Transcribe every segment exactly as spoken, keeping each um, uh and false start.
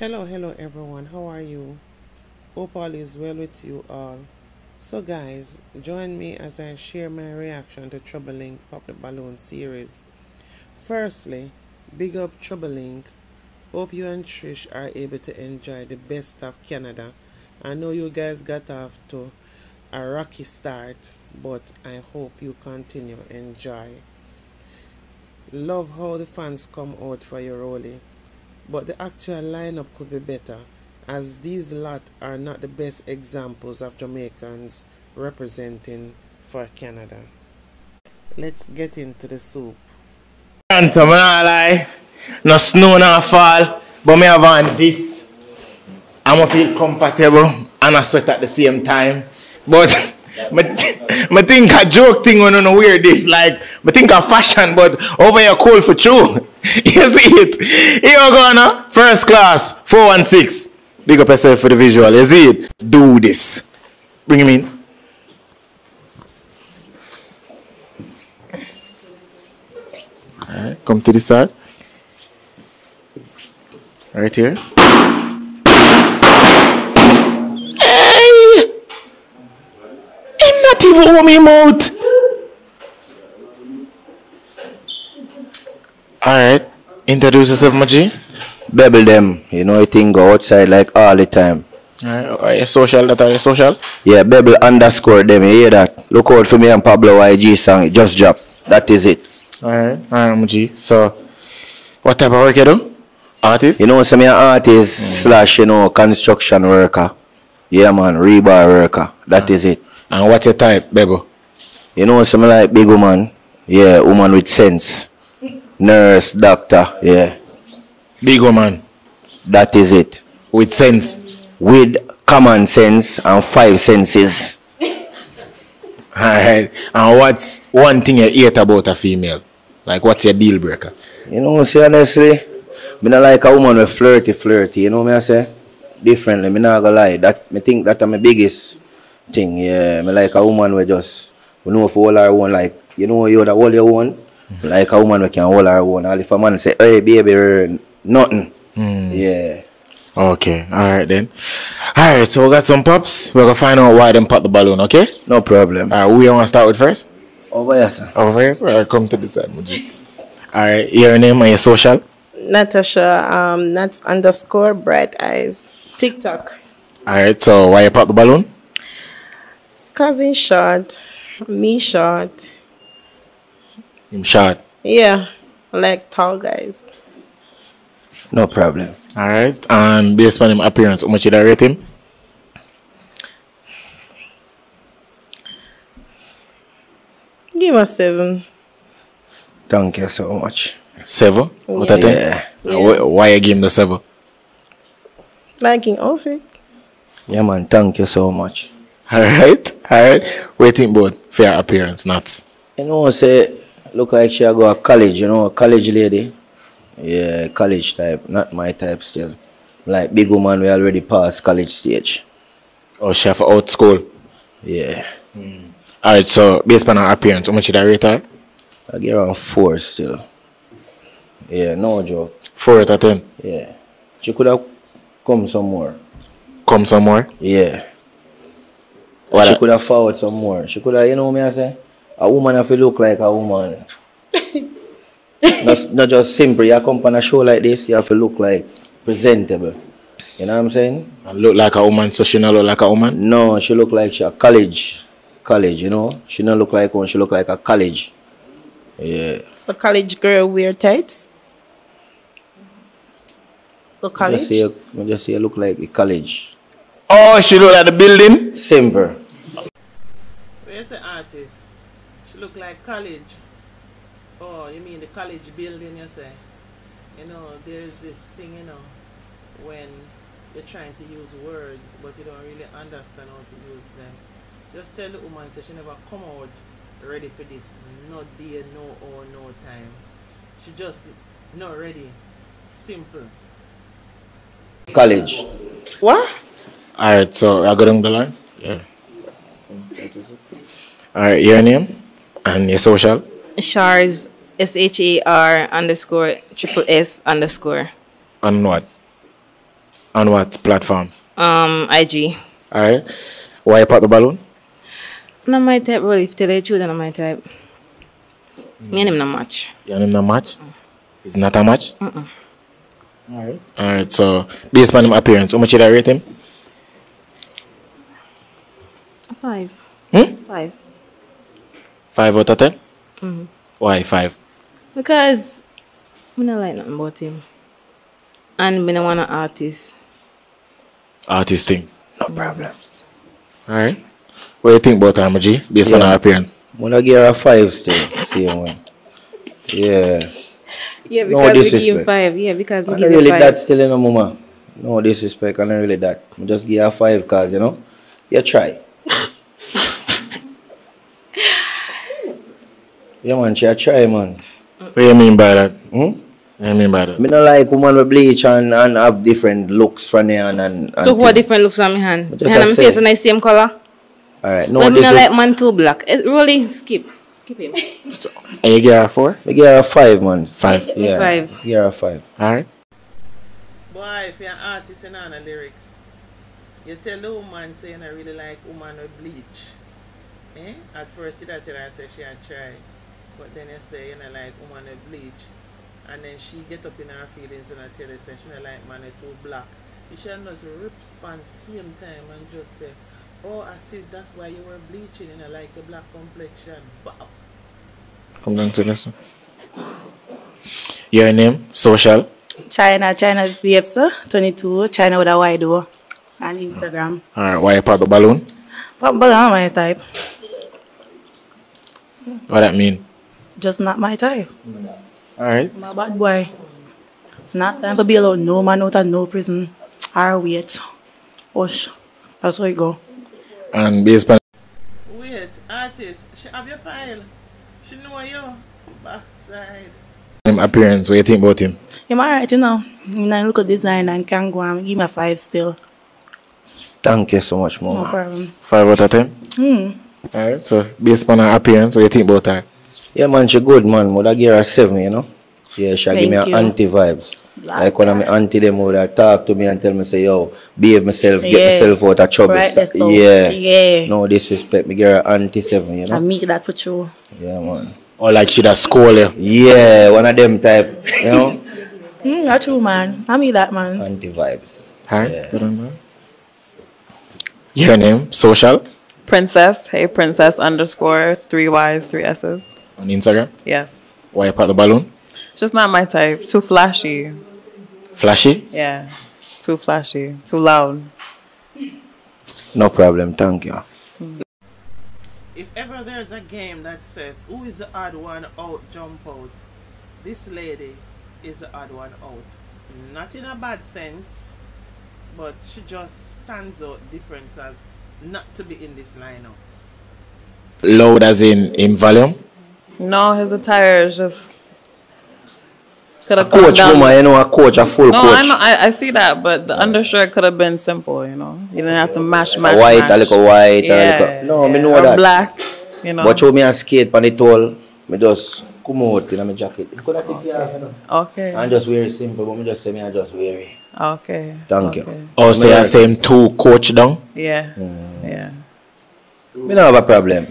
hello hello everyone, how are you? Hope all is well with you all. So guys, join me as I share my reaction to Trouble Link Pop the Balloon series. Firstly, big up Trouble Link. Hope you and Trish are able to enjoy the best of Canada. I know you guys got off to a rocky start, but I hope you continue enjoy. Love how the fans come out for your rollie, but the actual lineup could be better, as these lot are not the best examples of Jamaicans representing for Canada. Let's get into the soup. Toronto, man, lie. No snow, no fall, but me have on this. I'm gonna feel comfortable and I sweat at the same time. But I th think a joke thing when I wear this, like I think a fashion, but over here cold for true. You see it? Here we go now. First class, four one six. Big up yourself for the visual, you see it? Do this. Bring him in. Alright, come to this side. Right here. Hey! I'm not even warm him out. Alright, introduce yourself, my G. Babble them, you know, I think go outside like all the time. Alright, are you social? That are you social? Yeah, Babble underscore them, you hear that? Look out for me and Pablo Y G song, it just dropped. That is it. Alright, alright, Muji. So, what type of work you do? Artist? You know, so me an artist mm. slash, you know, construction worker. Yeah, man, rebar worker. That right. is it. And what's your type, Babble? You know, so me like big woman. Yeah, woman with sense. Nurse, doctor, yeah. Big woman. That is it. With sense. With common sense and five senses. Alright. And what's one thing you hate about a female? Like, what's your deal breaker? You know, see, honestly, I don't like a woman with flirty, flirty. You know what I say? Differently, I'm not gonna lie. That, I think that's my biggest thing. Yeah, I like a woman with just, you know, for all her own, like, you know, you're the all your own. Mm-hmm. Like a woman we can hold her own. And if a man say, hey baby, nothing. Mm. Yeah. Okay. Alright then. Alright, so we got some pops. We're gonna find out why them pop the balloon, okay? No problem. Alright, who you wanna start with first? Over here, sir. Over here, sir. Alright, come to the side, Muji. Alright, your name and your social? Natasha, um Nats underscore bright eyes. TikTok. Alright, so why you pop the balloon? Cause in short, me short. Him short. Yeah, like tall guys. No problem. All right, and based on him appearance, how much did I rate him? Give us seven. Thank you so much. Seven? Yeah. What I think? Yeah. Yeah. Why you give him the seven? Like in outfit. Yeah, man. Thank you so much. All right, all right. Waiting board for your appearance, Nuts. You know, say. Look like she go to college, you know, a college lady. Yeah, college type, not my type still. Like big woman, we already passed college stage. Oh, she have out school. Yeah. Mm. Alright, so based on her appearance, how much did I rate her? I get around four still. Yeah, no joke. Four out of ten. Yeah. She could have come some more. Come some more? Yeah. What she I could have forward some more. She could have, you know me I say? A woman if you look like a woman. not, not just simple. You come on a show like this, you have to look like presentable. You know what I'm saying? I look like a woman, so she not look like a woman? No, she look like she a college. College, you know? She not look like one, she look like a college. Yeah. So college girl wear tights? The college? I just say, I just say look like a college. Oh, she look like the building? Simple. Where's the artist? She look like college. Oh, you mean the college building, you say? You know, there's this thing, you know, when you're trying to use words, but you don't really understand how to use them. Just tell the woman, say she never come out ready for this. No day, no hour, no time. She just not ready. Simple. College. What? All right, so I got on the line? Yeah. That is it. All right, your name? And your social? Shars, S H A R underscore triple S underscore. And what? On what platform? Um, I G. All right. Why you pop the balloon? Not my type, really. If tell you the truth, not my type. Mm. You name not much. You name not much? Mm. It's not a match? Mm-mm. All right. All right. So, based on his appearance, how much did I rate him? Five. Hmm? Five. Five out of ten? Mm-hmm. Why five? Because I don't like nothing about him. And I don't want an artist. Artist thing? No problem. All right. What do you think about her, G? Based yeah. on her appearance? I'm going to give her a five still. Same one. Yeah. Yeah, because no we give you five. Yeah, because we I give you really five. I don't really that still, you know, mama. No disrespect. I don't really that. I just give her five because, you know, you try. Yeah, man, she a try, man. What do you mean by that? Hmm? What do you mean by that? I don't like women with bleach and, and have different looks from their hand. And, and so, what different looks on my hand? My hand and my face are the same color? Alright, no, but this I don't like man too black. It's really skip. Skip him. So, and you give her a four? I give her a five, man. Five? Yeah. Five. I give her a five. Alright. Boy, if you're an artist and on the lyrics, you tell the woman saying I really like woman with bleach. Eh? At first, you tell her say she a try. But then I say, you know, like, woman with bleach. And then she get up in her feelings and I tell her, say, she know, like, man, too black. You should just rip span same time and just say, oh, I see that's why you were bleaching, you know, like a black complexion. Bow. Come down to listen. Your name, social? China, China V F, sir. twenty-two, China with a wide door. And Instagram. All right, why you pop the balloon? Pop the balloon, my type. What that mean? Just not my type. Alright. My bad boy. Not time to be allowed no man out of no prison. Or wait. Hush. That's how it go. And based on... Wait, artist. She have your file. She know you. Backside. Him appearance, what you think about him? Him alright, you know. I look at design and can go and give me a five still. Thank you so much, mom. No problem. Five out of ten? Hmm. Alright, so based on her appearance, what you think about her? Yeah, man, she good, man. Would I give her a seven, you know? Yeah, she'll give me her anti-vibes. Like when I'm anti them, would I talk to me and tell me, say, yo, behave myself, yeah. get myself out of trouble. Right, so. Yeah. yeah. No disrespect. Me give her anti-seven, you know? I make that for sure. Yeah, man. Or like she'd have scold you. Yeah, one of them type, you know? mm, that's true, man. I mean that, man. Anti-vibes. Hi. Yeah. Your name? Social? Princess. Hey, princess underscore three Y's, three S's. On Instagram? Yes. Why you pop the balloon? Just not my type. Too flashy. Flashy? Yeah. Too flashy. Too loud. No problem. Thank you. Mm. If ever there's a game that says, who is the odd one out, jump out, this lady is the odd one out. Not in a bad sense, but she just stands out different as not to be in this lineup. Loud as in, in volume? No, his attire is just could have come down. Woman, you know, a coach, a full no, coach. No, I know, I, I see that, but the yeah. undershirt could have been simple, you know. You didn't have to match, match, a white, match. A little white, yeah, a little... No, yeah. me know or that. black, you know. But you me a skate on the tall, me just come out in my jacket. You could have taken it off, you know. Okay. And just wear it simple, but me just say me I just wear it. Okay. Thank okay. you. Oh, so you're saying two coach down? Yeah. Mm. Yeah. Me don't have a problem.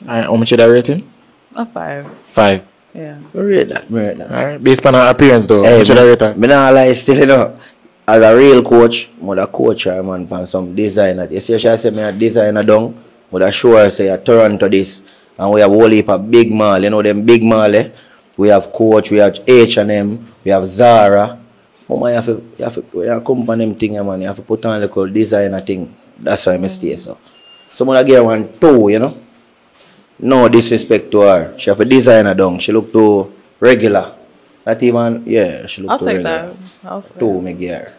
Alright, how much should I rate him? A five. Five? Yeah. We rate that. We rate that. Alright. Based on her appearance though, hey, should I rate her? I don't lie still, you know. As a real coach, I would have coached her, man, for some designer. You see, she said, I'm a designer down. I would have shown her, say, a Toronto this. And we have a whole heap of big mall. You know them big mall, eh? We have Coach, we have H and M, we have Zara. Mama, you have to, you have to, you have to come on them thing, man. You have to put on a little designer thing. That's why I stay, so. So I would have given her one two, you know. No disrespect to her. She have a designer down. She look too regular. Not even, yeah, she look I'll too take regular. That. I'll take that. Too, me gear.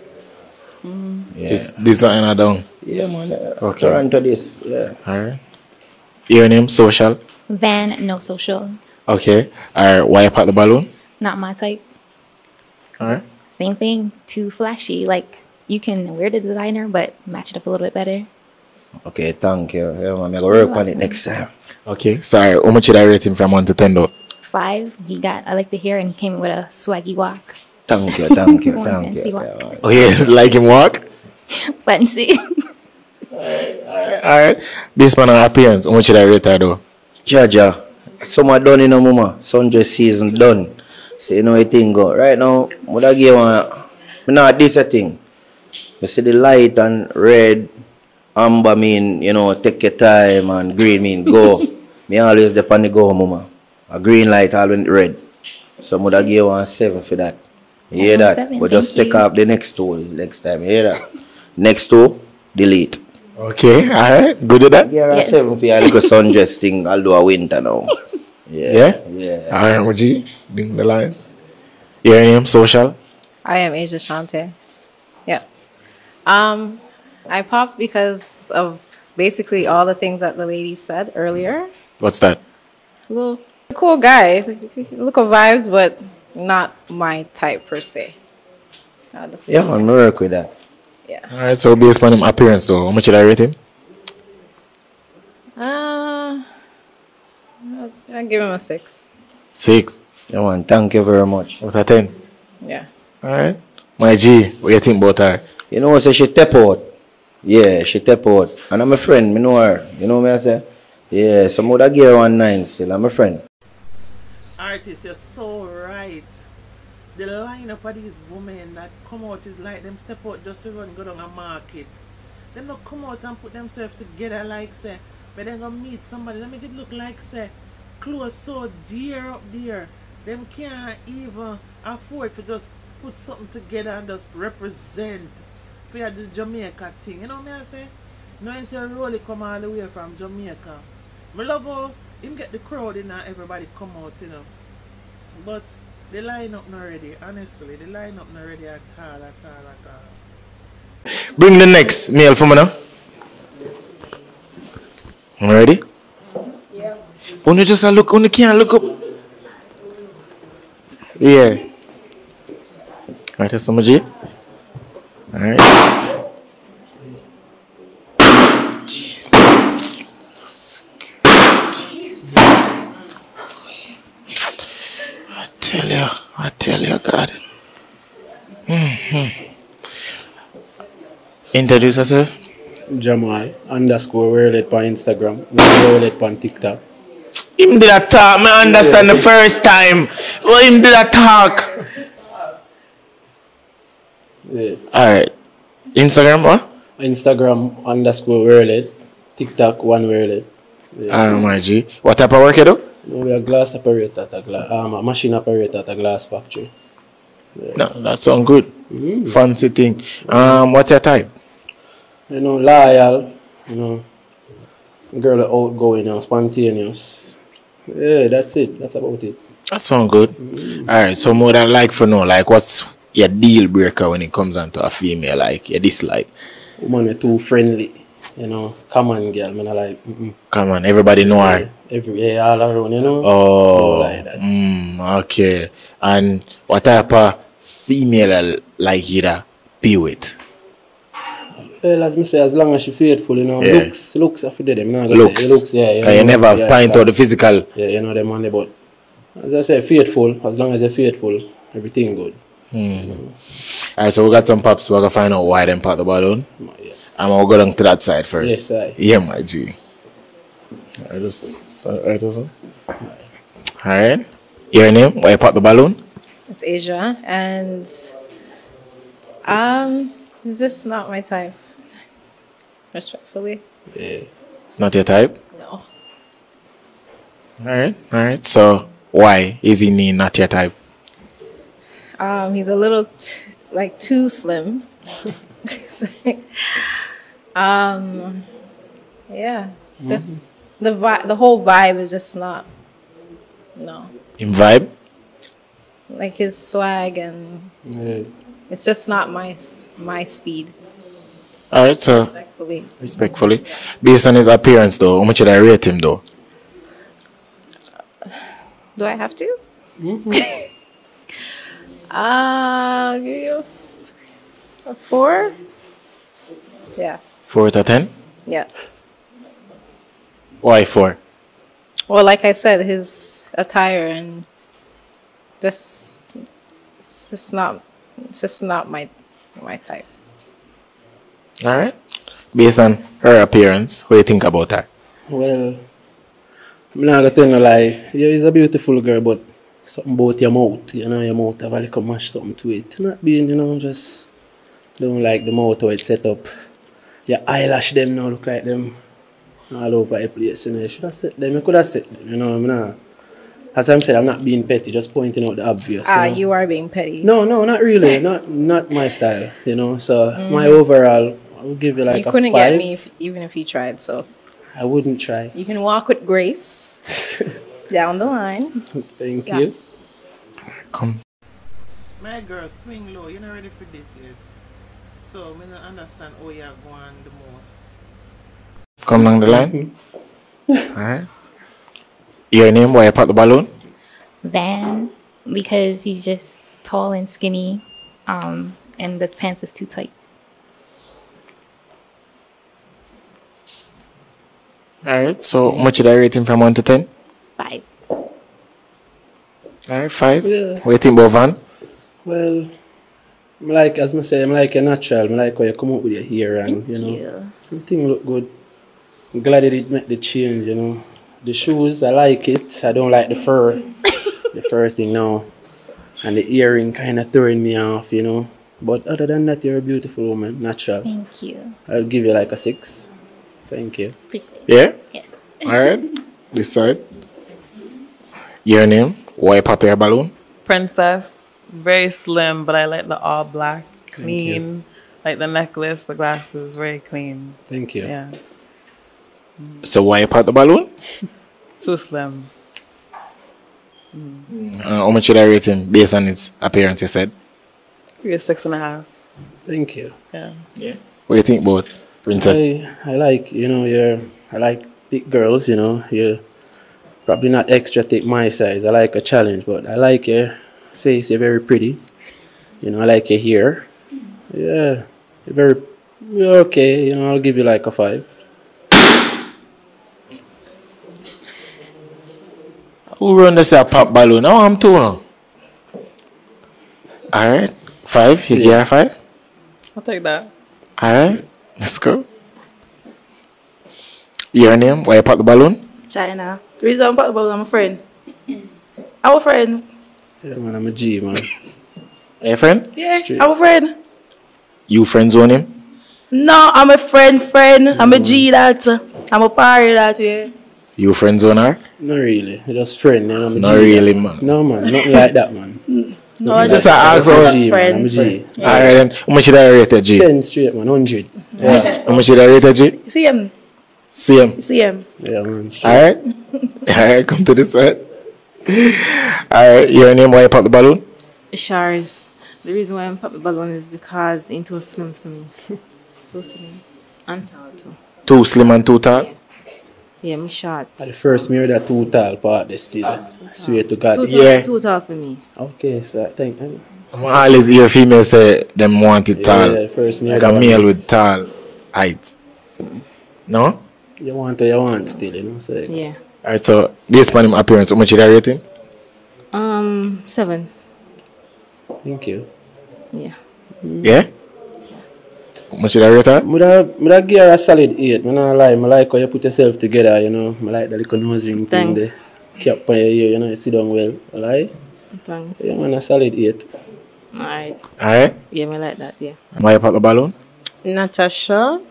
Mm. Yeah. This designer down. Yeah, man. Okay. Toronto this, yeah. All right. Your name, social? Van, no social. Okay. All right. Why you pop the balloon? Not my type. All right. Same thing. Too flashy. Like, you can wear the designer, but match it up a little bit better. Okay, thank you. Yeah, man, I'm going to work on it next time. Okay, sorry. How much did I rate him from one to ten though? Five. He got, I like the hair and he came with a swaggy walk. Thank you, thank you, thank you. Yeah, oh yeah, like him walk? Fancy. Alright, alright, alright. Based on her appearance, how much should I rate her though? Jaja. Summer done, you know, mama. Sundress season done. So you know a thing go. Right now, what I give one, not this a thing. You see the light and red, amber mean, you know, take your time, and green mean go. Me always depend on the go, mama. A green light always red. So I would have given one seven for that. You hear that? Seven, but just take up the next two next time. You hear that? Next two, delete. Okay, alright. Good at that? Yeah, yes. seven for your little sundress thing. I'll do a winter now. Yeah? Yeah? Yeah. Alright, would you bring the lines? Your name, social? I am Asia Shante. Yeah. Um, I popped because of basically all the things that the lady said earlier. What's that? A little cool guy. Look of vibes, but not my type per se. Yeah, I'm gonna work with that. Yeah. All right. So based on him appearance, though, how much did I rate him? Uh, I give him a six. Six. Yeah, man. Thank you very much. What a ten. Yeah. All right. My G, what do you think about her? You know, so she tap out. Yeah, she tap out. And I'm a friend. I know her. You know what I say? Yeah. So I would give her one nine still. I'm a friend. Artist, you're so right. The lineup of these women that come out is like them step out just to run go down a market. Them don't come out and put themselves together like say, but they're gonna meet somebody. They make it look like say, clothes so dear up there. Them can't even afford to just put something together and just represent for the Jamaica thing. You know what I say? No, it's a really come all the way from Jamaica. My love how him get the crowd in and everybody come out, you know. But the line-up not ready, honestly. The line-up not ready at all, at all, at all. Bring the next Neil for me now. You ready? Yeah. Only just a look, only can't look up. Yeah. Alright, that's some of you. Alright. Jesus. Jesus. I tell you, I tell you, God. Mm-hmm. Introduce yourself. Jamal underscore Worlet on Instagram. Worlet on TikTok. Him did a talk, I understand yeah. The first time. Oh, him did a talk. Yeah. Alright. Instagram what? Instagram underscore Worlet. TikTok one Worlet. Yeah. Um, my G. What type of work you do? No, we are glass operator at a glass um, a machine operator at a glass factory. Yeah. No, that sounds good. Mm-hmm. Fancy thing. Um what's your type? You know, loyal, you know. Girl outgoing and spontaneous. Yeah, that's it. That's about it. That sounds good. Mm-hmm. Alright, so more than like for now, like what's your deal breaker when it comes down to a female, like your dislike? Woman are too friendly, you know. Come on, girl, man, I like. Mm-mm. Come on, everybody know yeah, her. Every yeah, all around, you know. Oh, like that. Mm, okay. And what type of female like you to be with? Well, as me say, as long as she faithful, you know. Yeah. Looks, looks, I forget them. No, looks, say, looks, yeah. You, know, you never yeah, pint out the physical. Yeah, you know them money, but as I say, faithful. As long as they're faithful, everything good. Mm. Alright, so we got some pops. We're gonna find out why them pop the balloon. Yes. And we'll go down to that side first. Yes, sir. Yeah, my G. I just sorry, I just. Alright. Your name? Why you pop the balloon? It's Asia, and um, is this not my type? Respectfully. Yeah. It's not your type. No. Alright, alright. So why is he not your type? Um, he's a little, t like, too slim. um, yeah, just mm-hmm. the vi the whole vibe is just not, no. In vibe? Like his swag and yeah. It's just not my my speed. All right, so respectfully, respectfully, yeah. Based on his appearance though, how much should I rate him though? Do I have to? Mm-hmm. Uh, I'll give you a, a four. Yeah. Four out of ten? Yeah. Why four? Well, like I said, his attire and this It's just not, it's just not my my type. All right. Based on her appearance, what do you think about her? Well, I'm not gonna tell no lie. She's a beautiful girl, but something about your mouth, you know, your mouth have a little mash something to it. Not being, you know, just don't like the mouth how it's set up. Your eyelash them now look like them all over the place. You know, you should have set them. You could have set them. You know, I'm not. As I said, I'm not being petty. Just pointing out the obvious. Ah, you know? You are being petty. No, no, not really. not, not my style. You know, so mm. my overall. I'll give you like you a couldn't five. Get me if, even if you tried, so I wouldn't try. You can walk with grace down the line. Thank yeah. you. Come. My girl, swing low. You're not ready for this yet, so I don't understand how you're going the most. Come down the line. All right. Your name? Why you pop the balloon? Van, because he's just tall and skinny, um, and the pants is too tight. Alright, so much did I rate him from one to ten? five. Alright, five. Yeah. What do you think about Van? Well, I'm like, as I say, I'm like a natural. I'm like how you come up with your hair and, Thank you know. You. Everything look good. I'm glad it made the change, you know. The shoes, I like it. I don't like the fur. The fur thing now. And the earring kind of throwing me off, you know. But other than that, you're a beautiful woman, natural. Thank you. I'll give you like a six. Thank you. Appreciate yeah? Yes. Alright. This side. Your name? Why pop your balloon? Princess. Very slim, but I like the all black. Clean. Like the necklace, the glasses, very clean. Thank you. Yeah. Mm. So why pop the balloon? Too slim. Mm. Uh, how much should I rate him based on his appearance, you said? You're six and a half. Thank you. Yeah. Yeah. What do you think about? Princess. I, I like, you know, you're, I like thick girls, you know, you're probably not extra thick my size. I like a challenge, but I like your face, you're very pretty. You know, I like your hair. Yeah, you're very, you're okay, you know, I'll give you like a five. Who run this a pop balloon? No, I'm too long. All right, five, you yeah. give her five? I'll take that. All right. Let's go. Your name? Why you pop the balloon? China. The reason I pop the balloon, I'm a friend. Our friend. Yeah, man, I'm a G, man. Are you a friend? Yeah, Straight. I'm a friend. You friend zone him? No, I'm a friend, friend. Mm. I'm a G, that. I'm a party, that, yeah. You friend zone her? Not really. You're just friend, man. I'm a Not G, really, man. man. No, man. Nothing like that, man. No, I just ask for a G, friend. I'm a G. Yeah. All right, then. How much did I rate a G? ten straight, man. one hundred. Yeah. Yeah. How much did I rate a G? C M. C M. C M. Yeah, man. All right. All right, come to this side. All right, your name, why you pop the balloon? Shars. The reason why I pop the balloon is because it's too slim for me. Too slim. And tall, too. Too slim and too tall? Yeah. Yeah, I'm short. At the first mirror that too tall part they still uh, I swear to God. Too tall, yeah. Too tall for me. Okay, so thank you. I'm always hear females say them want it yeah, tall. Yeah, first mirror. Like a male with tall height. No? You want to you want still, you know. So yeah. Alright, so based on him appearance, how much you rate him? Um seven. Thank you. Yeah. Mm. Yeah? Much did I rate her? I give her a solid eight. I'm not lying. I like how you put yourself together, you know. I like the little nose ring thing there. Cap on your ear, you know. You sit down well. I like. Thanks. Yeah, man, a solid eight. Alright. Alright? Yeah, I like that, yeah. Why you pop the balloon? Natasha.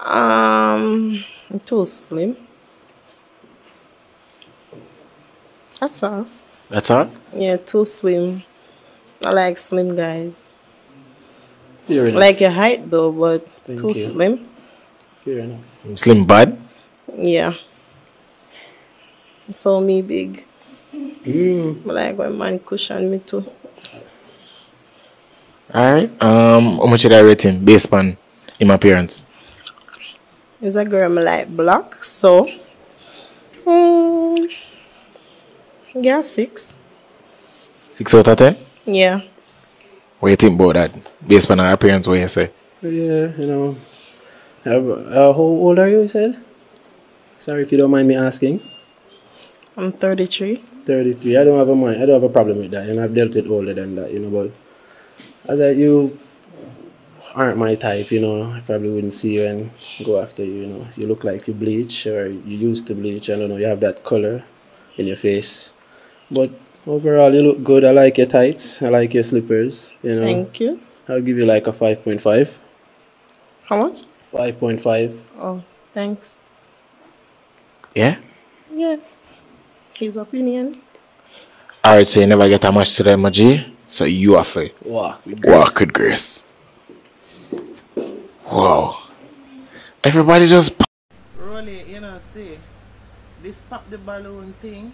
Um, I'm too slim. That's all. That's all? Yeah, too slim. I like slim guys. Fair enough. Like your height though, but Thank too you. slim. Fair enough. Slim bad? Yeah. So me big. Mm. Like my man cushion me too. Alright. Um how much should I rate him based on him appearance? It's a girl I like black, so mm, yeah, six. Six out of ten? Yeah. What do you think about that? Based on her appearance, what do you say? Yeah, you know. Uh, how old are you, you said? Sorry if you don't mind me asking. I'm thirty-three. thirty-three. I don't have a mind. I don't have a problem with that, and I've dealt with older than that, you know. But I was like, you aren't my type, you know. I probably wouldn't see you and go after you, you know. You look like you bleach, or you used to bleach. I don't know. You have that color in your face, but overall, you look good. I like your tights. I like your slippers, you know. Thank you. I'll give you like a five point five. How much? five point five. Oh, thanks. Yeah? Yeah. His opinion. Alright, so you never get a match today, my G. So you are free. Walk with grace. Walk with grace. Wow. Everybody just... Rolly, you know, see, this pop the balloon thing,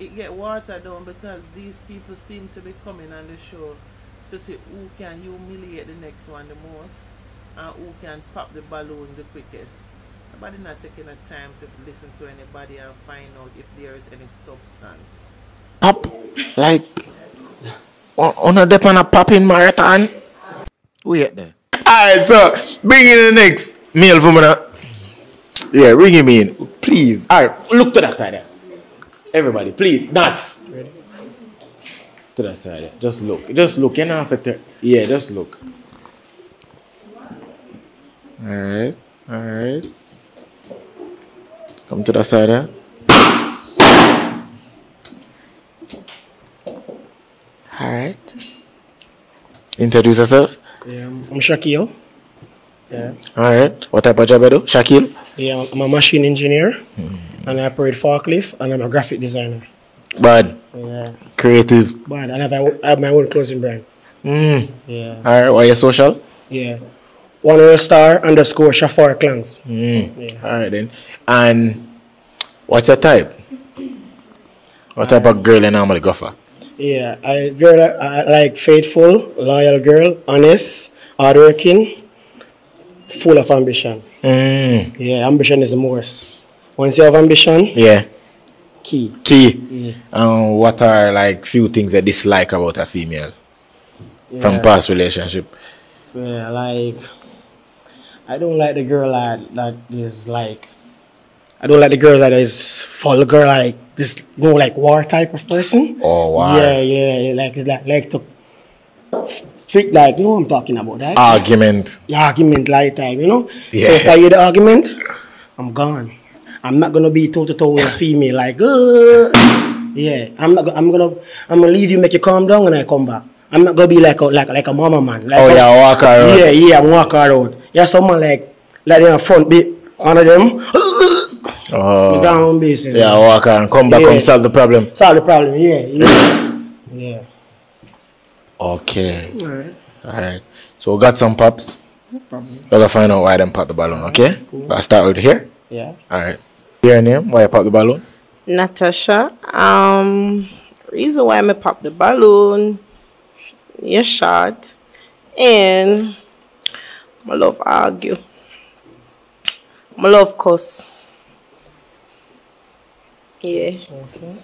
it get watered down because these people seem to be coming on the show to see who can humiliate the next one the most and who can pop the balloon the quickest. Nobody not taking the time to listen to anybody and find out if there is any substance. Pop? Like, on a depend on popping marathon? Who yet there? Alright, so bring in the next meal for me now. Yeah, bring him in, please. Alright, look to that side there. Everybody, please, nuts. Ready? To that side there. Just look. Just look. You know, after yeah, just look. Alright, alright. Come to that side there. Alright. Introduce yourself. Yeah, I'm, I'm Shaquille. Yeah. Alright. What type of job I do? Shaquille? Yeah, I'm a machine engineer. Mm-hmm. And I operate forklift, and I'm a graphic designer. Bad. Yeah. Creative. Bad. And I have, I have my own clothing brand. Mm. Yeah. Alright, why your social? Yeah. One World Star underscore Shafar Clans. Mm. Yeah. Alright then. And what's your type? What type um, of girl you normally go for? Yeah, I girl I, I like faithful, loyal girl, honest, hardworking, full of ambition. Mm. Yeah, ambition is the most. Once you have ambition, yeah. Key. Key. Yeah. Um, what are like few things I dislike about a female yeah. from past relationship? Yeah, like I don't like the girl that that is like. I don't like the girl that is vulgar, like this, you know, like war type of person. Oh, wow. Yeah, yeah, like it's like, like to freak, like, you know what I'm talking about, right? Argument. Yeah, argument, light time, you know? Yeah. So if I hear the argument, I'm gone. I'm not going to be toe-to-toe with a female, like, uh, yeah, I'm not, I'm going to, I'm going to leave you, make you calm down, and I come back. I'm not going to be like a, like, like a mama man. Like, oh, yeah, I'm, walk around. Yeah, yeah, I'm walk around. Yeah, someone like, like they're in front, be, one of them, oh, down basis, yeah, man. Walk on, come back, yeah. Come solve the problem. Solve the problem, yeah, yeah, yeah. Okay. All right. All right. So we got some pops. No problem. We gotta find out why them pop the balloon, okay? Cool. I start with here. Yeah. All right. Your name? Why you pop the balloon? Natasha. Um, reason why I pop the balloon. You're short, and I love argue. I love cuss. Yeah. Okay.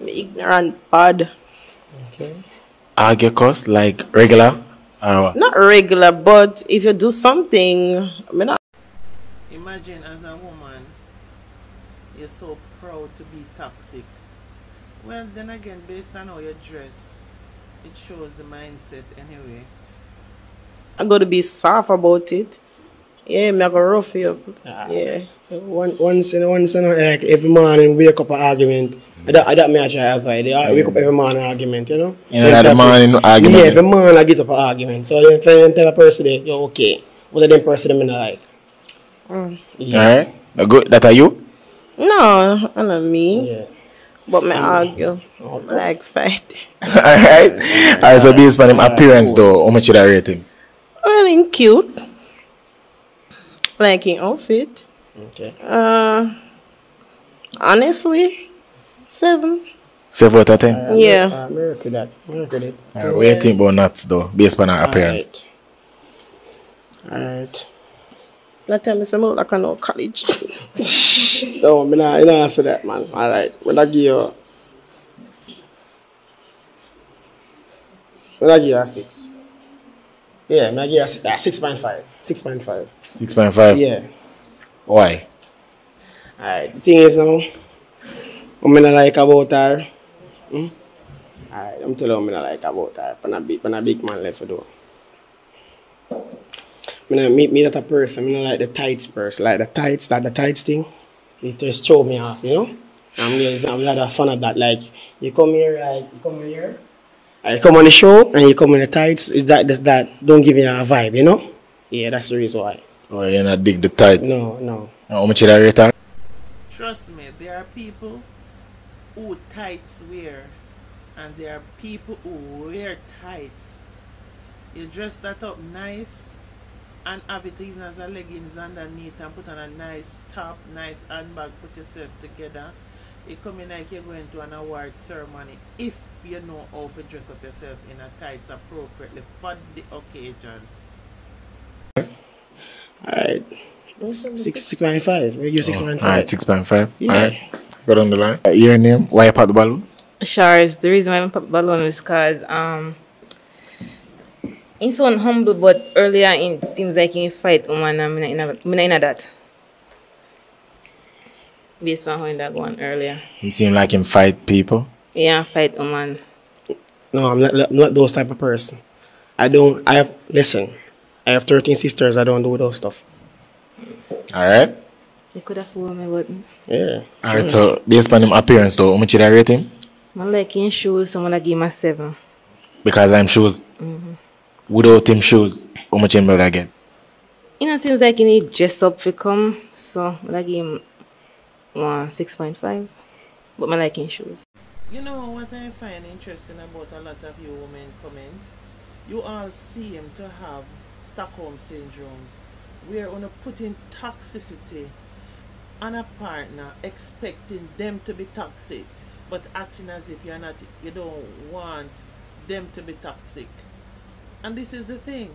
I'm ignorant, bad. Okay. Argue cuss, like regular? Or not regular, but if you do something, I mean, I imagine as a woman, you're so proud to be toxic. Well, then again, based on how you dress, it shows the mindset anyway. I'm going to be soft about it. Yeah, I'm gonna rough you up. Ah. Yeah. One, once in once in like every morning wake up an argument. Mm. I don't I don't match I avoid. I wake up every morning argument, you know? You know that the morning argument. Yeah, every morning I get up an argument. So then tell tell a person that you're okay. What are them person I like? Mm. Yeah. Alright. Good that are you? No, I not me. Yeah. But me argue. Oh, no. Like fight. Alright. Alright, so based on him appearance though, how much should I rate him? Well, in cute. Like in outfit. Okay. Uh, honestly, seven. Seven out of ten? Uh, yeah. Uh, miracle that. Miracle that. All right, what do you think about nuts though, based on our appearance? Alright. That time I look like I know college. No, I'm not, I don't answer that, man. Alright. What I give you? What I give you a six? Yeah, I give you a six. Uh, six point five. Six point five. six point five? Yeah. Why? Alright, the thing is now, What I like about her? Hmm? Alright, I'm telling you what I like about her. When a big, when a big man left her door. When I meet me that a person, I don't like the tights person. Like the tights, that the tights thing, it just throw me off, you know? I'm just, I'm not a fan of that. Like, you come here, like, you come here, I come on the show, and you come in the tights, it's that, it's that, don't give me a vibe, you know? Yeah, that's the reason why. Oh, you're not dig the tights? No, no. How much did I rate her? Trust me, there are people who tights wear, and there are people who wear tights. You dress that up nice, and have it even as a leggings underneath, and put on a nice top, nice handbag, put yourself together. It come in like you're going to an award ceremony if you know how to dress up yourself in a tights appropriately for the occasion. Alright. six point five. Maybe six point five. Alright, six point five. Alright. Got on the line. Uh, your name? Why you pop the balloon? Sure. The reason why I pop the balloon is because um in so humble, but earlier in, it seems like you fight woman and I'm not in that. Based on that one earlier. You seem like him fight people? Yeah, fight woman. No, I'm not I'm not those type of person. I don't I have listen, I have thirteen sisters, I don't do those stuff. Alright. You could have fooled me, but yeah. Alright, so based on him appearance though, how much did I rate him? I like in shoes, so I'm gonna give him a seven. Because I'm shoes. Mm-hmm. Without him shoes, how much him would I get? You know, it seems like you need dress up to come, so I give him Uh, six point five, but my liking shoes. You know what I find interesting about a lot of you women comment? You all seem to have Stockholm syndromes where you're putting toxicity on a partner, expecting them to be toxic, but acting as if you're not, you don't want them to be toxic. And this is the thing.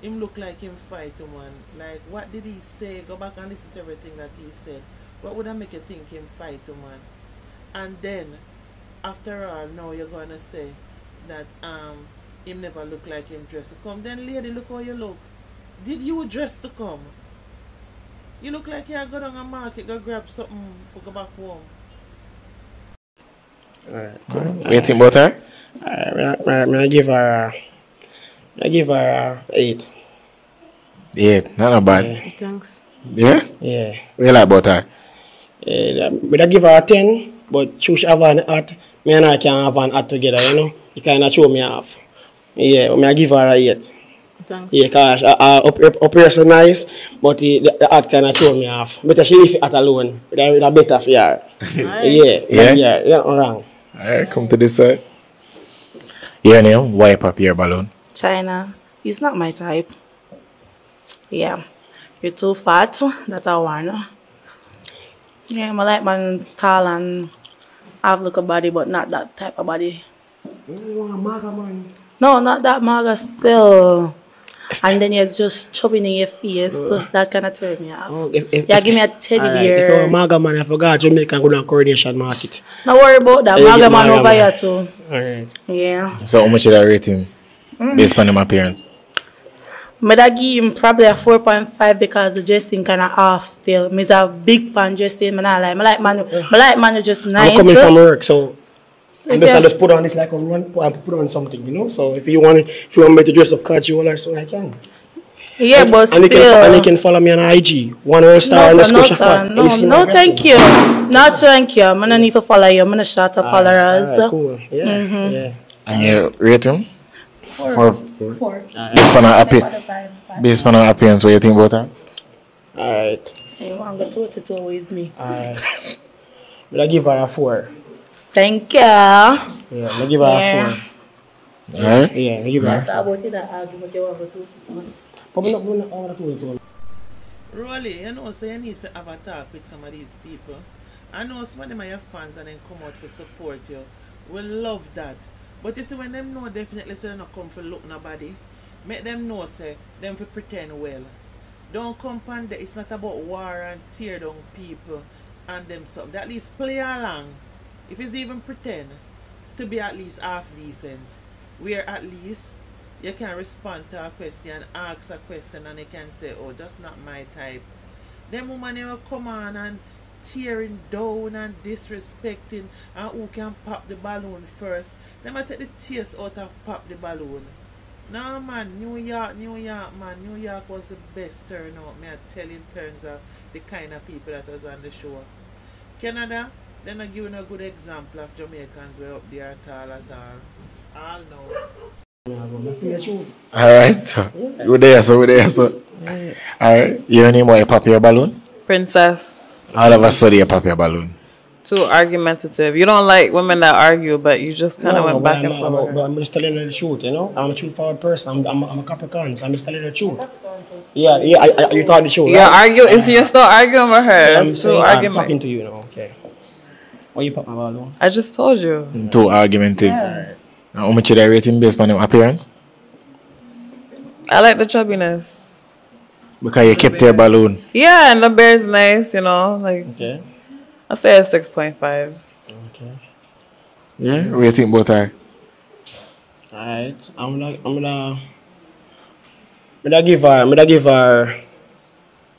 Him look like him fight a woman. Like, what did he say? Go back and listen to everything that he said. What would I make you think him fight a man? And then, after all, now you're going to say that um, him never look like him dressed to come. Then, lady, look how you look. Did you dress to come? You look like you go down a market, go grab something for go back home. Alright, cool. What do you think about her? Alright, I'm going to give her eight. Yeah, not bad. Yeah. Thanks. Yeah? Yeah. What do you like about her? Yeah, but I give her a ten, but she should have an hat. Me and I can have an hat together, you know? You kind of show me off. Yeah, I give her a eight. Thanks. Yeah, because her appearance is nice, but the, the, the hat kind of show me off. Better she leave it alone. That's better for her. Right. Yeah, yeah, yeah, you're not wrong. Alright, come to this side. Your name? Wipe up your balloon. China. He's not my type. Yeah. You're too fat, that's a one. Yeah, I like man tall and have look a body, but not that type of body. You want a maga man? No, not that maga still. And then you're just chopping in your face, uh, so that kind of turn me off. Oh, if, if, yeah, if, give me a teddy right, bear. If you're a maga man, I forgot Jamaica go to a coronation market. No worry about that, maga yeah, man over man. Here too. Alright. Yeah. So how much did I rate him, mm. based on him appearance? I give him probably a four point five because the dressing kind of off still. It's a big pan dressing. I like I like man, I like man just nice. I'm coming from work, so, so unless I just put on this like a run, I put on something, you know. So if you want, if you want me to dress up casual or so, I can. Yeah, and, but and still, you can, and you can follow me on I G. One or star no, and no, star. No, no, thank you. No, thank you. I'm gonna need to follow you. I'm gonna shout out followers. Right, cool. Yeah, mm-hmm. yeah. And you rate him? Four. Four. Four. Four. Right. Based on our appearance, based on our appearance, what do you think about that? Alright. You want to go two to two with me? Alright. But I give her a four. Thank you. Yeah, I give her yeah. a four. Alright? Yeah, I give her a four. About it, I argue, but you want to go two to two. Probably not going to two to two. Really, you know, so you need to have a talk with some of these people. I know some of them are your fans and then come out to support you. We love that. But you see, when them know definitely say they not come for look nobody, make them know say them for pretend well. Don't come and it's not about war and tear down people and them something. At least play along. If it's even pretend, to be at least half decent. Where at least you can respond to a question, ask a question, and they can say, oh, that's not my type. Them women they will come on and tearing down and disrespecting, and who can pop the balloon first. Them a take the taste out of Pop the Balloon. No man, New York, New York man, New York was the best turnout, me I tell you, in terms of the kind of people that was on the show. Canada, they're not giving a good example of Jamaicans were up there at all at all. All know. Alright, sir. We're there, sir, we're there, sir. Alright, your name was Pop Your Balloon? Princess. All of a sudden you pop your balloon. Too argumentative. You don't like women that argue, but you just kind of no, went back I'm, and forth. But I'm just telling you the truth, you know? I'm a truth-forward person. I'm, I'm, I'm a Capricorn, so I'm just telling you the truth. Yeah, yeah, I, I, you thought the truth. Yeah, right? argue. Uh, so you're still arguing with her. So I'm, so I'm talking to you now, okay? Why you pop my balloon? I just told you. Mm-hmm. Too argumentative. Yeah. How much did I rate him based on your appearance? I like the chubbiness. Because you the kept your balloon. Yeah, and the bear is nice, you know? Like. Okay. I say a six point five. Okay. Yeah? What do you think both are? Alright. I'm gonna I'm gonna I'm gonna give her I'm gonna give her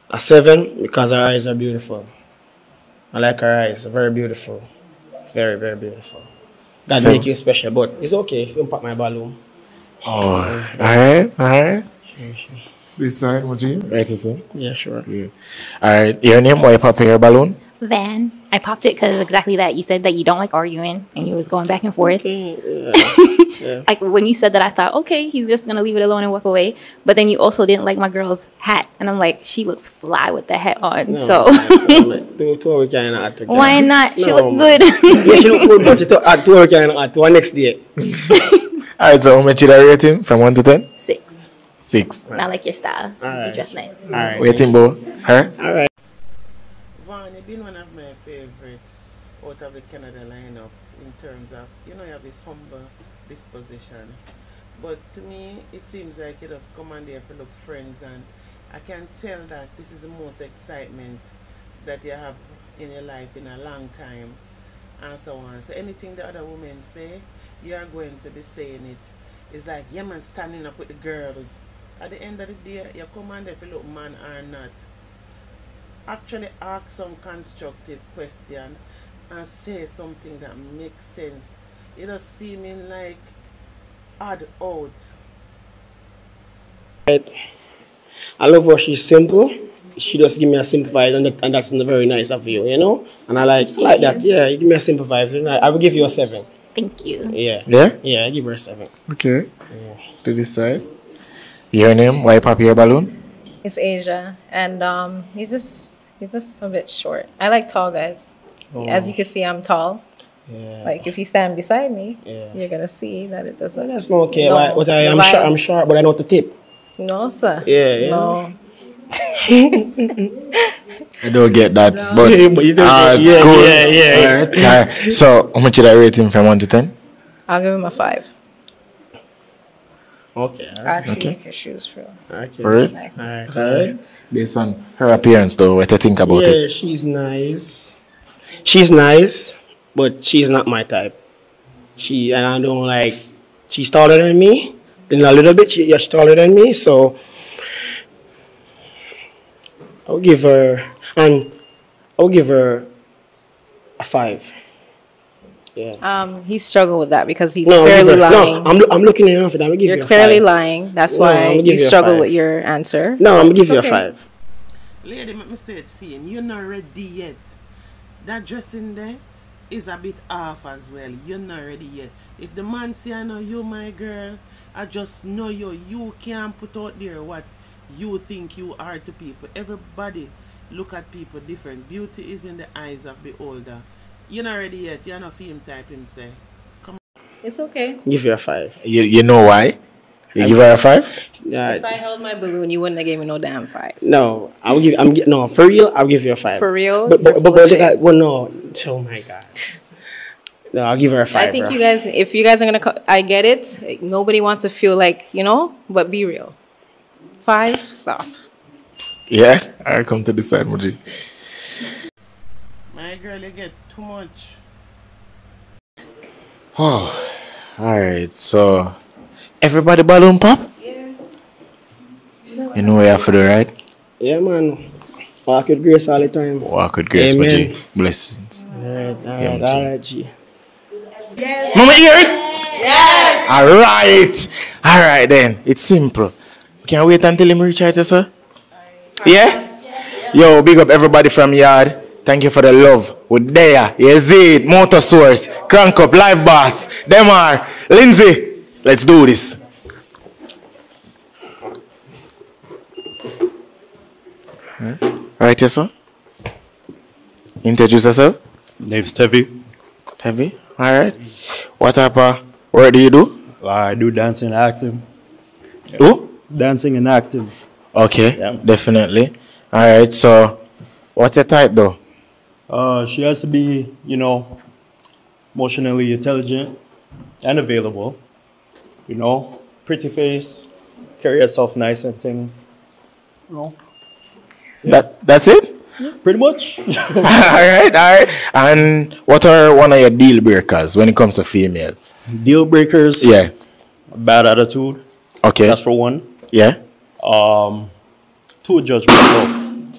a seven because her eyes are beautiful. I like her eyes, very beautiful. Very, very beautiful. God so, make you special, but it's okay if you pop my balloon. Oh alright, alright. This side, what do you right is it? Yeah, sure. Yeah. Alright, your name why you popping your balloon? Van. I popped it because exactly that. You said that you don't like arguing and you was going back and forth. Okay, yeah, yeah. Like when you said that, I thought, okay, he's just going to leave it alone and walk away. But then you also didn't like my girl's hat. And I'm like, she looks fly with the hat on. No, so. Why not? She no, looked good. Yeah, she looked good, but she took at two at one next day. All right, so how much did I rate him from one to ten? Six. Six. Right. I like your style. All right. You dress nice. All right. Waiting, Bo. Her? All right. You've been one of my favorite out of the Canada lineup in terms of, you know, you have this humble disposition. But to me, it seems like you just come on there for look friends, and I can tell that this is the most excitement that you have in your life in a long time, and so on. So anything the other women say, you are going to be saying it. It's like, yeah, man, standing up with the girls. At the end of the day, you come on there for look man or not. Actually ask some constructive question and say something that makes sense. It does seeming like odd out. I love how she's simple. She just give me a simple vibe, and, that, and that's very nice of you, you know? And I like I like that. Yeah, you give me a simple vibe. I will give you a seven. Thank you. Yeah. Yeah? Yeah, I give her a seven. Okay. Yeah. To this side. Your name, why pop your balloon? It's Asia, and um, he's just he's just a bit short. I like tall guys. Oh. As you can see, I'm tall. Yeah. Like if you stand beside me, yeah. You're gonna see that it doesn't. Well, that's not okay. No. Like, what I am short, I'm short, but I know the tip. No, sir. Yeah, yeah. No. I don't get that, no. But uh, it's yeah, cool. Yeah, yeah. All right. All right. So, how much did I rate him from one to ten? I'll give him a five. Okay. All right. Okay. Make your shoes for okay. For it. Nice. All right. All right. Based on her appearance, though, what I think about yeah, it. Yeah, she's nice. She's nice, but she's not my type. She and I don't like. She's taller than me, in a little bit. She, yeah, she's taller than me, so I'll give her and I'll give her a five. Yeah. Um, he struggled with that because he's no, clearly lying. No, I'm, I'm looking at him for that. I'm give You're you a clearly five. Lying. That's no, why you, you struggle five. With your answer. No, I'm going to give you okay. a five. Lady, let me say it, Fien. You're not ready yet. That dressing there is a bit off as well. You're not ready yet. If the man say, I know you, my girl, I just know you. You can't put out there what you think you are to people. Everybody look at people different. Beauty is in the eyes of the older. You're not ready yet. You're not film type him, say. Come on. It's okay. Give you a five. You, you know why? You I give her a five? Yeah. If I held my balloon, you wouldn't have gave me no damn five. No. I'll give I'm no for real, I'll give you a five. For real? But but, but, but I, well no. Oh my god. No, I'll give her a five. I think bro. You guys if you guys are gonna I get it. Like, nobody wants to feel like, you know, but be real. Five, stop. Yeah, I come to this side, Moji. My girl, you get too much. Oh, all right. So, everybody balloon pop? Yeah. You know where you're for the ride? Yeah, man. Walk with grace all the time. Walk with grace, my G. Blessings. Alright, alright, alright, G. Yes. Mama, you hear it? Yes. Alright. Alright then. It's simple. Can I wait until him reach out to sir? Yeah? Yo, big up everybody from yard. Thank you for the love. We're there. Yes, it. Motor Source. Crank Up. Live Boss. Them are. Lindsay. Let's do this. Huh? Alright, yes, sir. Introduce yourself. Name's Tevi. Tevi? Alright. What type of work do you do? I do dancing and acting. Do? Dancing and acting. Okay, yeah. Definitely. Alright, so what's your type though? Uh, she has to be, you know, emotionally intelligent and available. You know, pretty face, carry herself nice and thing. You know. Yeah. That that's it? Yeah, pretty much. Alright, alright. And what are one of your deal breakers when it comes to female? Deal breakers? Yeah. Bad attitude. Okay. That's for one. Yeah. Um too judgmental.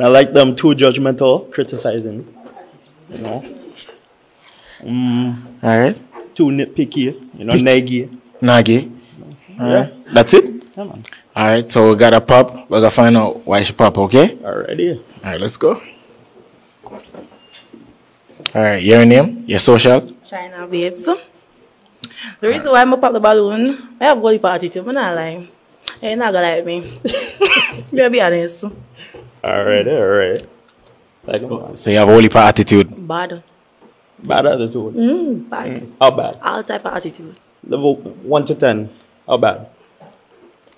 I like them too judgmental, criticizing, you know. Mm. All right. Too nitpicky, you know, naggy. Naggy. All right. Yeah. That's it? Yeah, man. All right, so we got to pop. We're going to find out why she pop, okay? All right, yeah. All right, let's go. All right, your name, your social? China Babes. The reason right. why I pop the balloon, I have goalie party too, but not lying. You're not going to like me. I'm going to be honest. Alright, alright. Like, so you have only part attitude? Bad. Bad attitude? Mm, bad. Mm, how bad? All type of attitude. Level one to ten. How bad?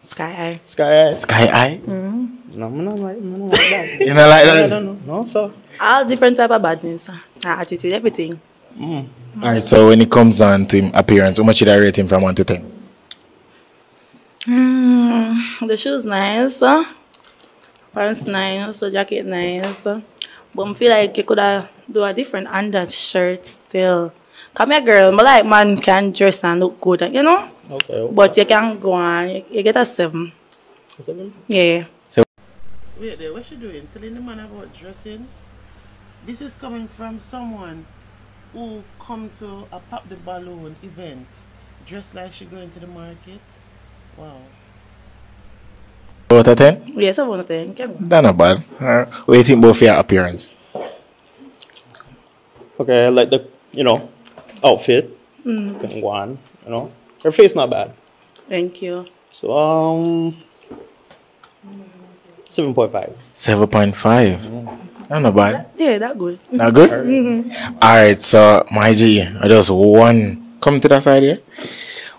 Sky high. Sky high? Sky high? Mm. No, I'm not like, I'm not like that. You're not like that? No, no, no. No, sir. All different type of badness. Attitude, everything. Mm. Mm. Alright, so when it comes down to appearance, how much should I rate him from one to ten? Mm, the shoes nice, sir. Pants nice, so jacket nice. But I feel like you could uh, do a different under shirt still. Come here, girl. But like man can dress and look good, you know? Okay. Okay. But you can go on. You get a seven. A seven? Yeah. Seven. Wait there, what you doing? Telling the man about dressing? This is coming from someone who come to a Pop the Balloon event dressed like she going to the market. Wow. Out of ten? Yes, I want ten. That's not bad. Uh, what do you think about your appearance? Okay, like the, you know, outfit. Mm. Can go on, you know. Her face not bad. Thank you. So, um, seven point five. seven point five? Mm. That's not bad. That, yeah, that good. Not good? Alright, mm-hmm. All right, so, my G, I just one, come to that side here.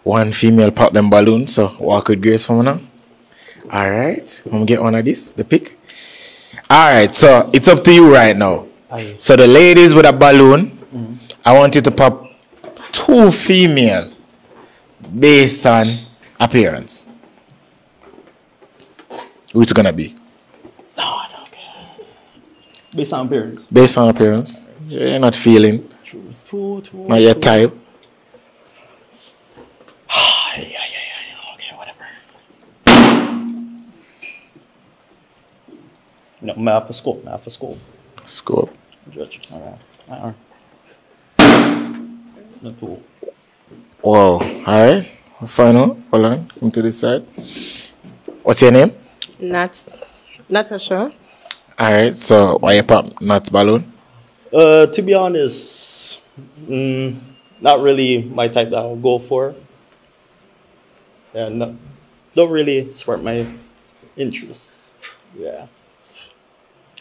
One female pop them balloons, so walk with grace for me now. All right, I'm gonna get one of this, the pick. All right, so it's up to you right now. Aye. So the ladies with a balloon, mm-hmm. I want you to pop two female based on appearance. Which gonna be? No, I don't care. Based on appearance. Based on appearance. You're not feeling. Choose two, two. Not your two. Type. No, mouth for scope, mouth for scope. Scope. Judge. Alright. Alright. Not two. Wow. Alright. Final. Hold on. Come to this side. What's your name? Nat. Natasha. Alright. So, why you pop Nat balloon? Uh, to be honest, mm, not really my type that I'll go for. Yeah, no, don't really support my interests. Yeah.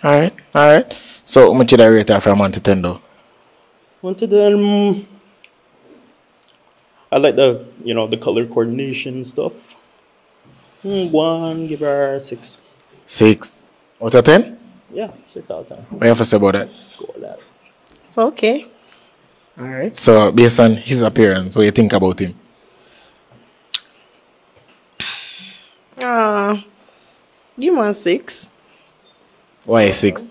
Alright, alright. So, how much did I rate her from one to ten though? one to ten. I like the, you know, the color coordination stuff. one, give her six. six? Out of ten? Yeah, six out of ten. What do you have to say about that? Go with that. It's okay. Alright, so based on his appearance, what do you think about him? Uh, give him six. Why six?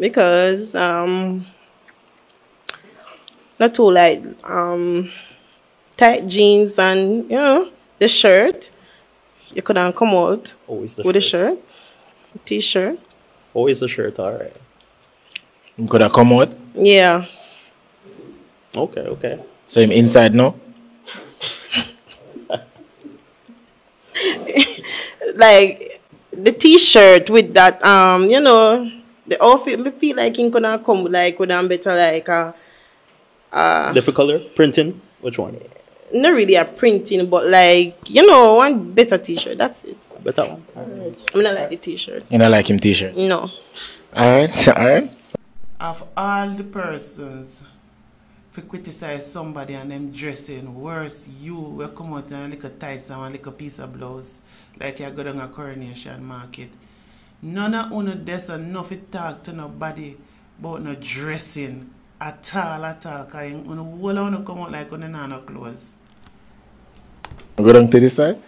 Because um not too like um tight jeans and you know the shirt. You couldn't come out oh, with the shirt. T-shirt. Always a shirt, all right. Could I come out? Yeah. Okay, okay. So I'm inside now? Like, the T-shirt with that, um, you know, the outfit, I feel like it could have come like with a better, like, uh, uh, different color? Printing? Which one? Not really a printing, but like, you know, one better T-shirt. That's it. Better one? All right. I'm not like the T-shirt. You not like him T-shirt? No. All right, all right. Of all the persons to criticize somebody and them dressing worse, you will come out and like a tights and like a piece of blouse, like you go down a coronation market. None of you does enough to talk to nobody about no dressing at all, at all, because you will come out like you don't have no clothes. Go down to this side.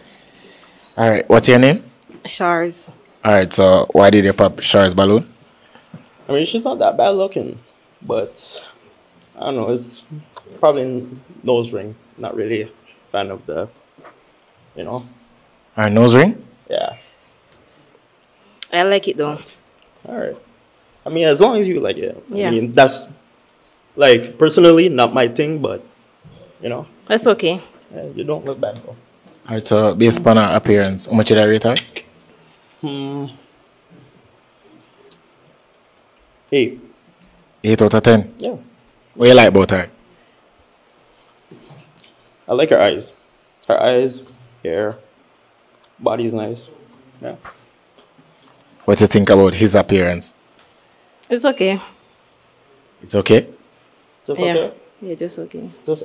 All right, what's your name? Shars. All right, so why did you pop Shars balloon? I mean, she's not that bad looking, but I don't know, it's probably nose ring. Not really a fan of the, you know. Her nose ring? Yeah. I like it though. All right. I mean, as long as you like it. Yeah. I mean, that's, like, personally, not my thing, but, you know. That's okay. Yeah, you don't look bad though. All right, so based on her appearance, how much did I rate her? Hmm. Eight. Eight out of ten? Yeah. What do you like about her? I like her eyes. Her eyes, hair, body's nice. Yeah. What do you think about his appearance? It's okay. It's okay? Just yeah. Okay? Yeah, just okay. Just,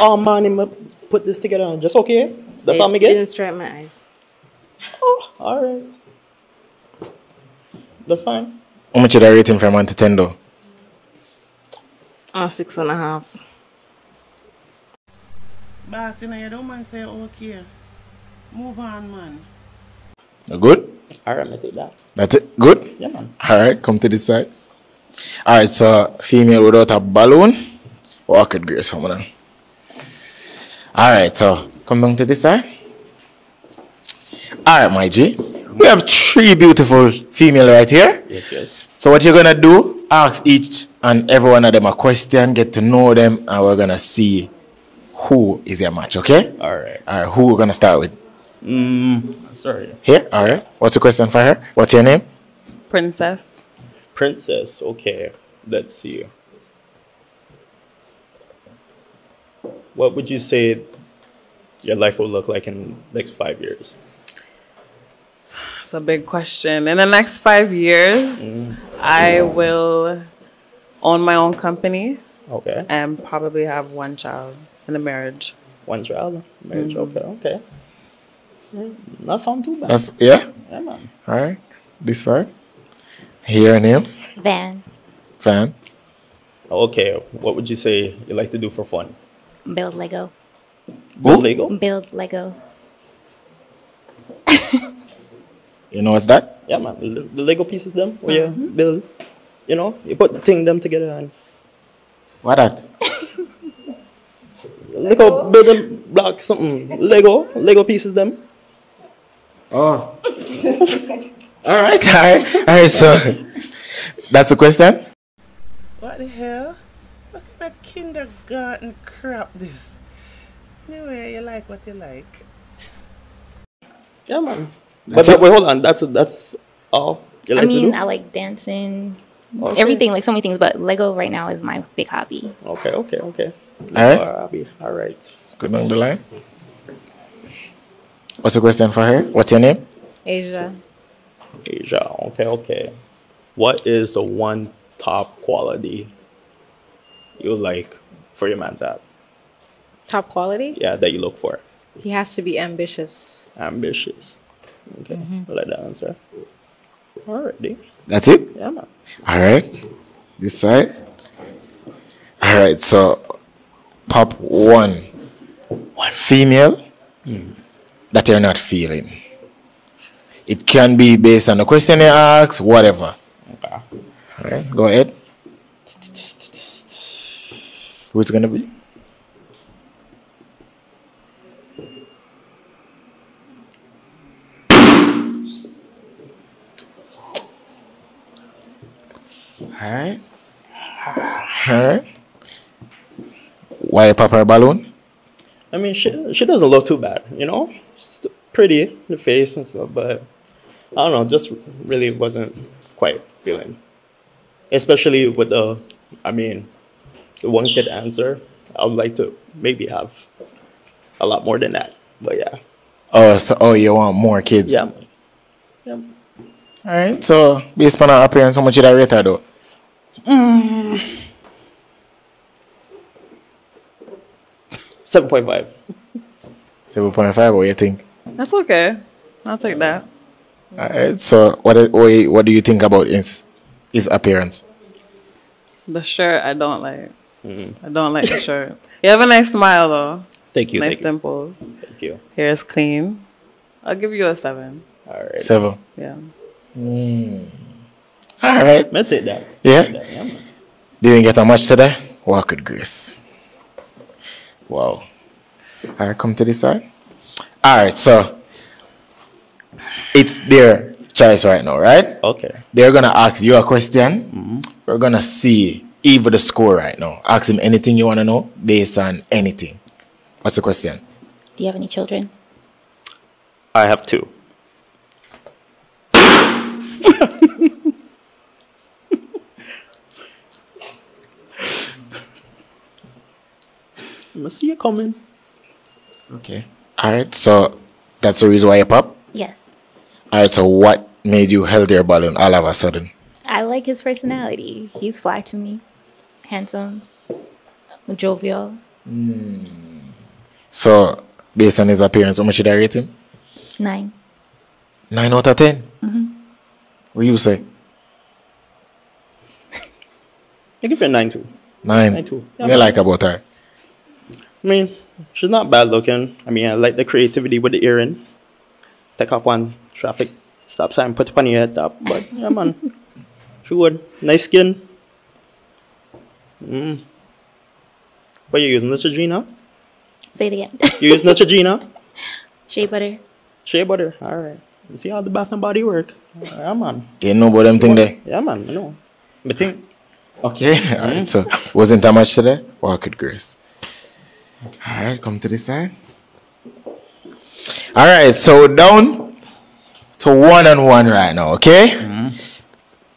oh man, I'm gonna put this together and just okay? That's it, how I get? It didn't strike my eyes. Oh, alright. That's fine. How much did I rate him from one to ten though? Oh, six and a half. Boss, you know, you don't mind saying okay. Move on, man. Good? Alright, I'm gonna take that. That's it? Good? Yeah, man. Alright, come to this side. Alright, so female without a balloon. Walk it, Grace, woman. Alright, so come down to this side. Alright, my G. We have three beautiful females right here. Yes, yes. So what you're going to do, ask each and every one of them a question, get to know them, and we're going to see who is your match, okay? All right. All right, who we're going to start with? Mm, sorry. Here? All right. What's the question for her? What's your name? Princess. Princess, okay. Let's see. What would you say your life will look like in the next five years? That's a big question. In the next five years, mm. I will own my own company. Okay. And probably have one child and a marriage. One child, marriage. Mm. Okay, okay. Yeah, that sounds too bad. That's, yeah. Yeah, man. All right. This side. Here and him. Van. Van. Okay. What would you say you like to do for fun? Build Lego. Build Lego. Build Lego. You know what's that? Yeah, man. The, the Lego pieces, them. Where you mm-hmm. build, you know, you put the thing, them together and... What that? Lego building block, something. Lego. Lego pieces, them. Oh. All right. All right. All right, so that's the question. What the hell? What kind of kindergarten crap this? Anyway, you like what you like. Yeah, man. But that, wait, hold on. That's that's all you like I mean, to do? I like dancing, okay. Everything, like so many things. But Lego right now is my big hobby. Okay, okay, okay. All right. Hobby. All right. Good on the line. What's the question for her? What's your name? Asia. Asia. Okay, okay. What is the one top quality you like for your man's app? Top quality? Yeah, that you look for. He has to be ambitious. Ambitious. Okay, mm-hmm. I like that answer. Alrighty. That's it? Yeah, man. Alright. This side. Alright, so pop one. One female mm. that you're not feeling. It can be based on the question you ask, whatever. Okay. Alright, go ahead. Who it's gonna be? Alright. Alright. Why pop her balloon? I mean, she, she doesn't look too bad, you know? She's pretty in the face and stuff, but I don't know, just really wasn't quite feeling. Especially with the, I mean, the one kid answer. I would like to maybe have a lot more than that, but yeah. Oh, so oh, you want more kids? Yeah. Yeah. All right. So based on her appearance, how much did I rate her though? Mm. Seven point five. Seven point five. What do you think? That's okay. I'll take that. All right. So what what do you think about his his appearance? The shirt I don't like. Mm-hmm. I don't like the shirt. You have a nice smile though. Thank you. Nice thank dimples. You. Thank you. Hair is clean. I'll give you a seven. All right. Seven. Yeah. Mm. All right. Let's take that. Yeah. Take that. Yeah, didn't get that much today. Walk with grace. Wow. All right. Come to this side. All right. So it's their choice right now, right? Okay. They're gonna ask you a question. Mm-hmm. We're gonna see. Even the score right now. Ask him anything you want to know based on anything. What's the question? Do you have any children? I have two. I must see you coming. Okay. All right. So that's the reason why you pop? Yes. All right. So what made you held your balloon all of a sudden? I like his personality. He's fly to me. Handsome, jovial. Mm. So, based on his appearance, how much should I rate him? Nine. Nine out of ten? Mm-hmm. What do you say? I give her nine too. Nine? Nine too. Yeah, what do you like about her? I mean, she's not bad looking. I mean, I like the creativity with the earring. Take up one traffic stop sign, put it on your head up. But, yeah, man. She would. Nice skin. Mm. What you use, Neutrogena? Say it again. You use Neutrogena? Shea butter. Shea butter. All right. You see how the Bath and Body work? Yeah, man. You know about them thing there? Yeah, man. I know. But thing. Okay. All right. So, wasn't that much today? Walk with grace. All right. Come to this side. All right. So, down to one on one right now. Okay? Mm-hmm.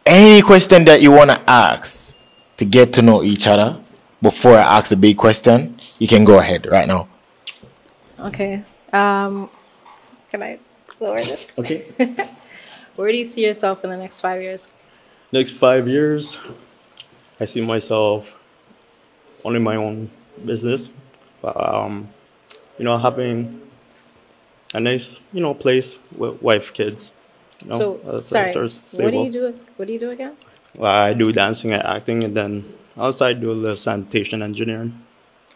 Any question that you want to ask to get to know each other before I ask a big question, you can go ahead right now. Okay. Um, can I lower this? Okay. Where do you see yourself in the next five years? Next five years, I see myself owning my own business. Um, you know, having a nice, you know, place with wife, kids. No, so uh, sorry, what do you do? What do you do again? Well, I do dancing and acting, and then also I do a little sanitation engineering.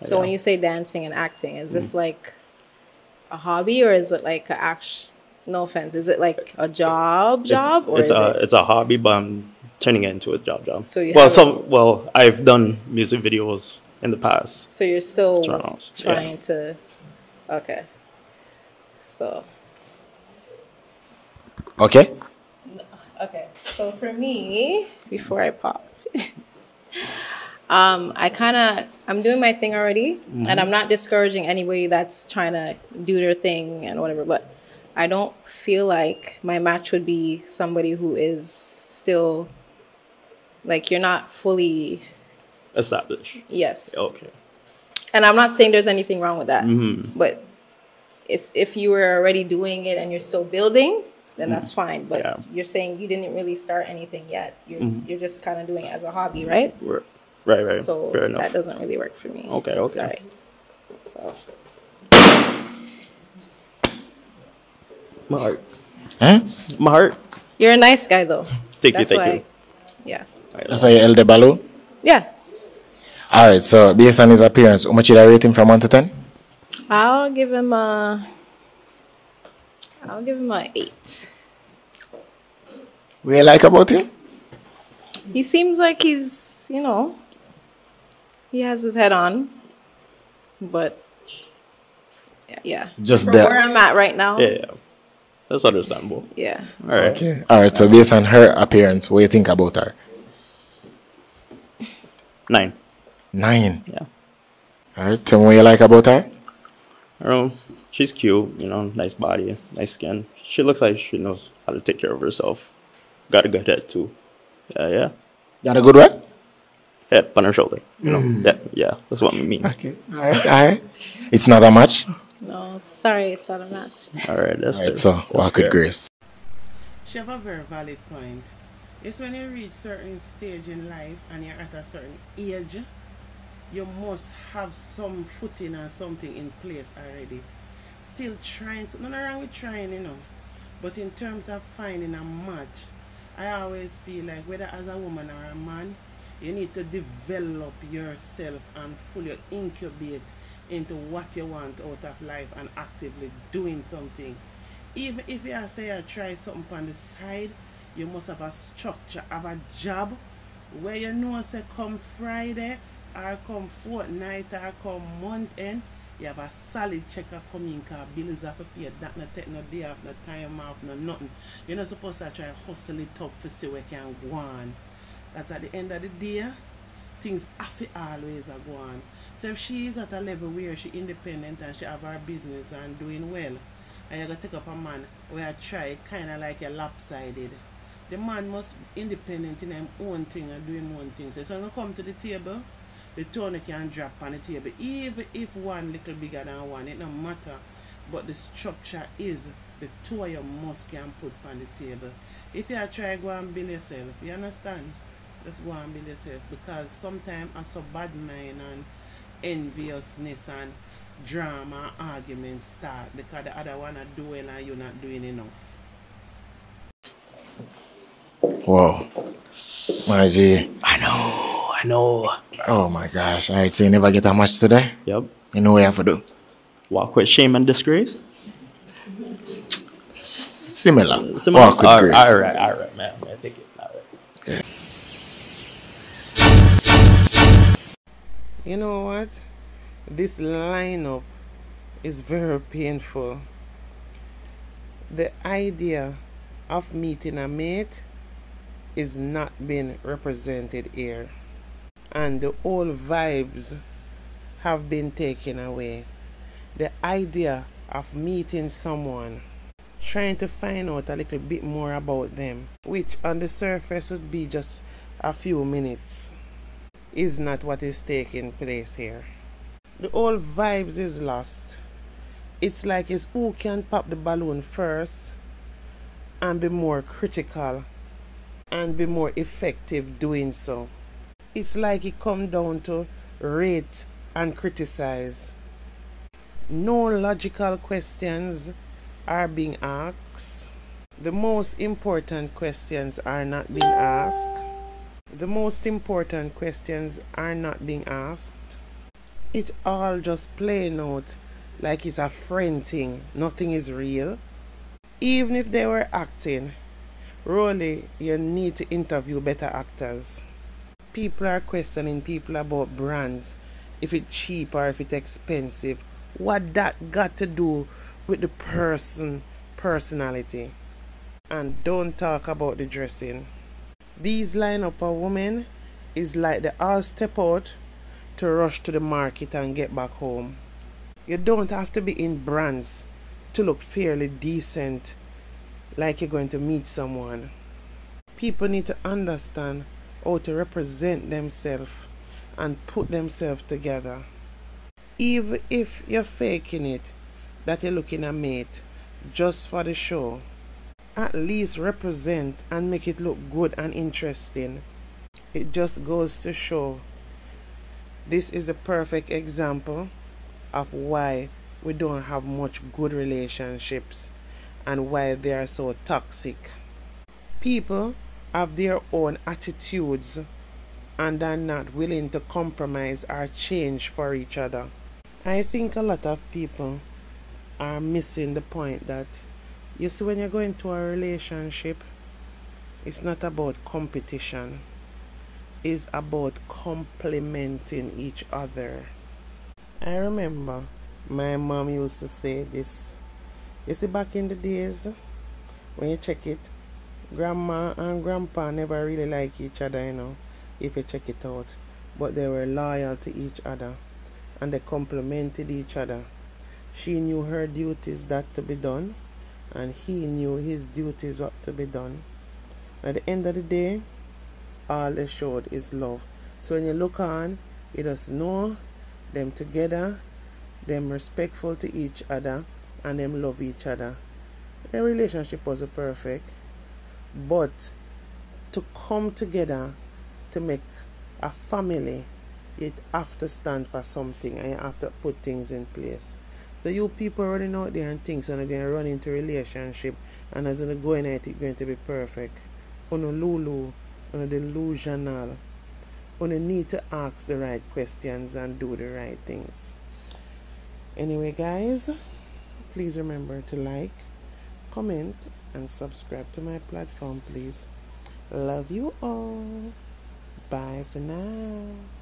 So yeah. When you say dancing and acting, is mm. this like a hobby or is it like a act? No offense, is it like a job job it's, or it's is a it? It's a hobby, but I'm turning it into a job job. So you well, some well, I've done music videos in the past. So you're still Toronto, trying yeah. to okay, so. Okay. Okay. So for me, before I pop, um, I kind of, I'm doing my thing already. Mm-hmm. And I'm not discouraging anybody that's trying to do their thing and whatever. But I don't feel like my match would be somebody who is still, like, you're not fully... established. Yes. Okay. And I'm not saying there's anything wrong with that. Mm-hmm. But it's if you were already doing it and you're still building... then that's fine. But yeah. You're saying you didn't really start anything yet. You're, mm-hmm. you're just kind of doing it as a hobby, right? Right, right. So fair enough. That doesn't really work for me. Okay, okay. Sorry. So. My heart. Huh? My heart. You're a nice guy, though. Thank that's you, thank you. I, yeah. That's why you held the balloon? Yeah. All right, so based on his appearance, how much did I rate him from one to ten? I'll give him a... I'll give him an eight. What do you like about him? He seems like he's, you know, he has his head on, but yeah, yeah. Just from that. Where I'm at right now. Yeah, yeah, that's understandable. Yeah. All right. Okay. All right. So based on her appearance, what do you think about her? Nine. Nine? Yeah. All right. Tell me what you like about her. Um, she's cute, you know, nice body, nice skin. She looks like she knows how to take care of herself. Got a good head, too. Uh, yeah. Got a good what? Head on her shoulder. You know, mm. yeah, yeah, that's what we mean. Okay. All right. All right. It's not a match? No, sorry, it's not a match. All right, that's All right, fair. So, that's walk fair. With grace. She have a very valid point. It's when you reach certain stage in life and you're at a certain age, you must have some footing or something in place already. Still trying, nothing wrong with trying, you know. But in terms of finding a match, I always feel like whether as a woman or a man, you need to develop yourself and fully incubate into what you want out of life and actively doing something. Even if you say you try something on the side, you must have a structure, have a job where you know say come Friday or come fortnight or come month end, you have a solid check coming because bills have to pay. That no take no day off, no time off, no nothing. You're not supposed to try hustle it up to see where you can go on. That's at the end of the day, things have to always go on. So if she is at a level where she independent and she have her business and doing well, and you're going to take up a man where you try kind of like a lopsided. The man must be independent in his own thing and do his own thing. So when you come to the table, the tone can drop on the table. Even if one little bigger than one, it don't matter. But the structure is the two of you must can put on the table. If you try to go and build yourself, you understand? Just go and build yourself. Because sometimes I saw bad mind and enviousness and drama and arguments start because the other one are doing well and you're not doing enough. Wow. My G. I know, I know. Oh my gosh. Alright, so you never get a match today? Yep. You know what you have to do? Walk with shame and disgrace? Similar. Similar. Walk with all grace. Alright, alright, man. I take it. All right. Yeah. You know what? This lineup is very painful. The idea of meeting a mate is not being represented here, and the old vibes have been taken away. The idea of meeting someone, trying to find out a little bit more about them, which on the surface would be just a few minutes, is not what is taking place here. The old vibes is lost. It's like it's who can pop the balloon first and be more critical and be more effective doing so. It's like it comes down to rate and criticize. No logical questions are being asked. The most important questions are not being asked. The most important questions are not being asked. It all just playing out like it's a friend thing. Nothing is real. Even if they were acting, really, you need to interview better actors. People are questioning people about brands, if it's cheap or if it's expensive. What that got to do with the person personality? And don't talk about the dressing. These lineup of women is like they all step out to rush to the market and get back home. You don't have to be in brands to look fairly decent. Like you're going to meet someone. People need to understand how to represent themselves and put themselves together. Even if you're faking it, that you're looking a mate just for the show, at least represent and make it look good and interesting. It just goes to show. This is a perfect example of why we don't have much good relationships and why they are so toxic. People have their own attitudes and are not willing to compromise or change for each other. I think a lot of people are missing the point that, you see, when you go into a relationship, it's not about competition. It's about complementing each other. I remember my mom used to say this. You see, back in the days, when you check it, grandma and grandpa never really like each other, you know, if you check it out. but they were loyal to each other, and they complemented each other. She knew her duties that to be done, and he knew his duties what to be done. At the end of the day, all they showed is love. So when you look on, you just know them together, them respectful to each other, and them love each other. Their relationship wasn't perfect, but to come together to make a family, you have to stand for something, and you have to put things in place. So you people running out there and things, and again run into relationship, and as in going at it, going to be perfect. Uno lulu, uno delusional. Uno need to ask the right questions and do the right things. Anyway, guys, please remember to like, comment, and subscribe to my platform, please. Love you all. Bye for now.